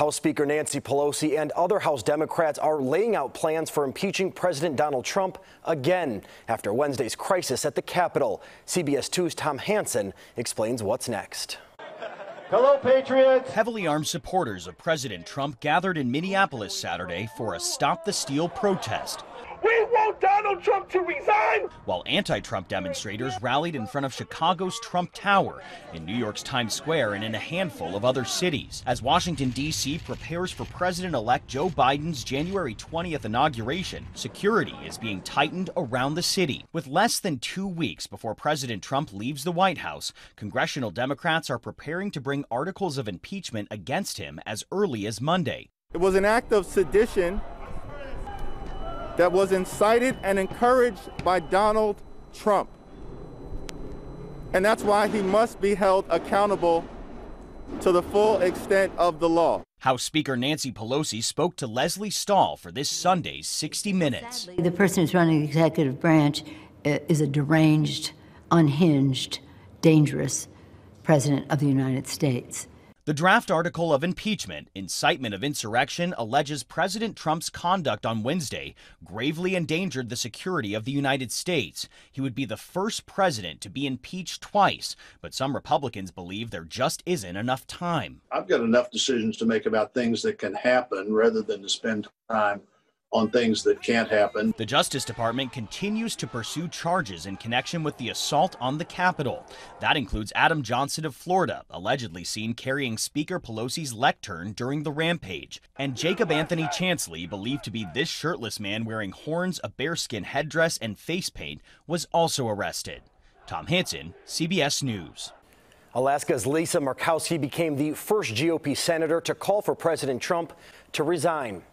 House Speaker Nancy Pelosi and other House Democrats are laying out plans for impeaching President Donald Trump again after Wednesday's crisis at the Capitol. CBS 2's Tom Hanson explains what's next. Hello, patriots! Heavily armed supporters of President Trump gathered in Minneapolis Saturday for a Stop the Steal protest. We want Donald Trump to resign! While anti-Trump demonstrators rallied in front of Chicago's Trump Tower, in New York's Times Square, and in a handful of other cities. As Washington, D.C. prepares for President-elect Joe Biden's January 20th inauguration, security is being tightened around the city. With less than 2 weeks before President Trump leaves the White House, congressional Democrats are preparing to bring articles of impeachment against him as early as Monday. It was an act of sedition that was incited and encouraged by Donald Trump. And that's why he must be held accountable to the full extent of the law. House Speaker Nancy Pelosi spoke to Leslie Stahl for this Sunday's 60 Minutes. The person who's running the executive branch is a deranged, unhinged, dangerous president of the United States. The draft article of impeachment, incitement of insurrection, alleges President Trump's conduct on Wednesday gravely endangered the security of the United States. He would be the first president to be impeached twice, but some Republicans believe there just isn't enough time. I've got enough decisions to make about things that can happen rather than to spend time on things that can't happen. The Justice Department continues to pursue charges in connection with the assault on the Capitol. That includes Adam Johnson of Florida, allegedly seen carrying Speaker Pelosi's lectern during the rampage, and Jacob Anthony Chansley, believed to be this shirtless man wearing horns, a bearskin headdress, and face paint, was also arrested. Tom Hanson, CBS News. Alaska's Lisa Murkowski became the first GOP senator to call for President Trump to resign.